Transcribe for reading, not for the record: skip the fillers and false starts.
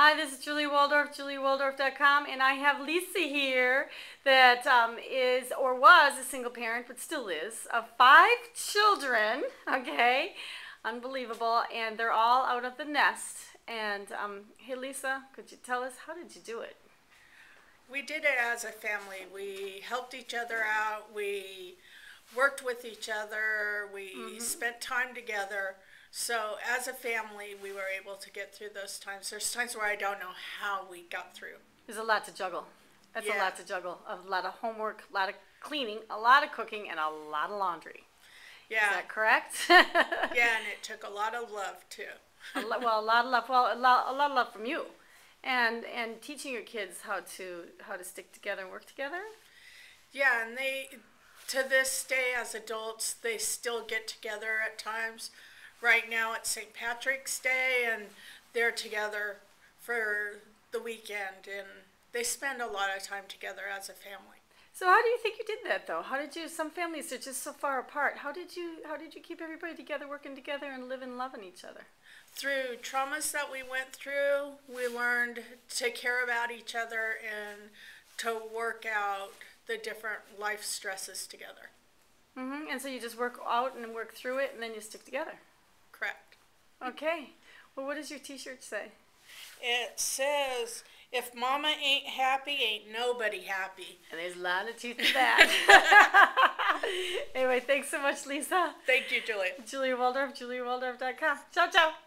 Hi, this is Julia Waldorf, juliawaldorf.com, and I have Lisa here that was a single parent, but still is, of 5 children, okay? Unbelievable, and they're all out of the nest. And hey, Lisa, could you tell us, how did you do it? We did it as a family. We helped each other out. We worked with each other. We spent time together. So as a family, we were able to get through those times. There's times where I don't know how we got through. There's a lot to juggle. That's a lot to juggle. A lot of homework, a lot of cleaning, a lot of cooking, and a lot of laundry. Yeah. Is that correct? Yeah, and it took a lot of love, too. a lot of love from you. And teaching your kids how to stick together and work together? Yeah, and they, to this day as adults, they still get together at times. Right now it's St. Patrick's Day, and they're together for the weekend, and they spend a lot of time together as a family. So how do you think you did that, though? How did you, some families are just so far apart, how did you keep everybody together, working together, and living and loving each other? Through traumas that we went through, we learned to care about each other and to work out the different life stresses together. And so you just work out and work through it, and then you stick together. Correct. Okay. Well, what does your T-shirt say? It says, if mama ain't happy, ain't nobody happy. And there's a lot of truth to that. Anyway, thanks so much, Lisa. Thank you, Julia. Julia Waldorf, juliawaldorf.com. Ciao, ciao.